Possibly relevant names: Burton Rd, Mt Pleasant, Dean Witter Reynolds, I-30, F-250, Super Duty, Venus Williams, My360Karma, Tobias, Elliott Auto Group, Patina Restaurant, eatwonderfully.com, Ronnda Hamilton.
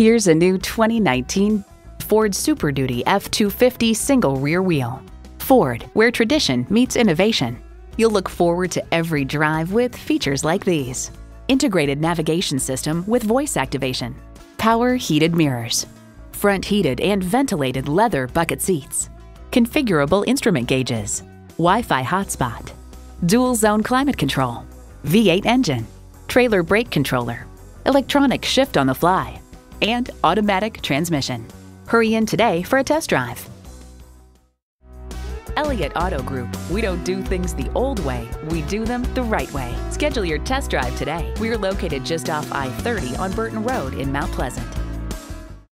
Here's a new 2019 Ford Super Duty F-250 single rear wheel. Ford, where tradition meets innovation. You'll look forward to every drive with features like these: integrated navigation system with voice activation, power heated mirrors, front heated and ventilated leather bucket seats, configurable instrument gauges, Wi-Fi hotspot, dual zone climate control, V8 engine, trailer brake controller, electronic shift on the fly, and automatic transmission. Hurry in today for a test drive. Elliott Auto Group. We don't do things the old way, we do them the right way. Schedule your test drive today. We're located just off I-30 on Burton Road in Mt. Pleasant.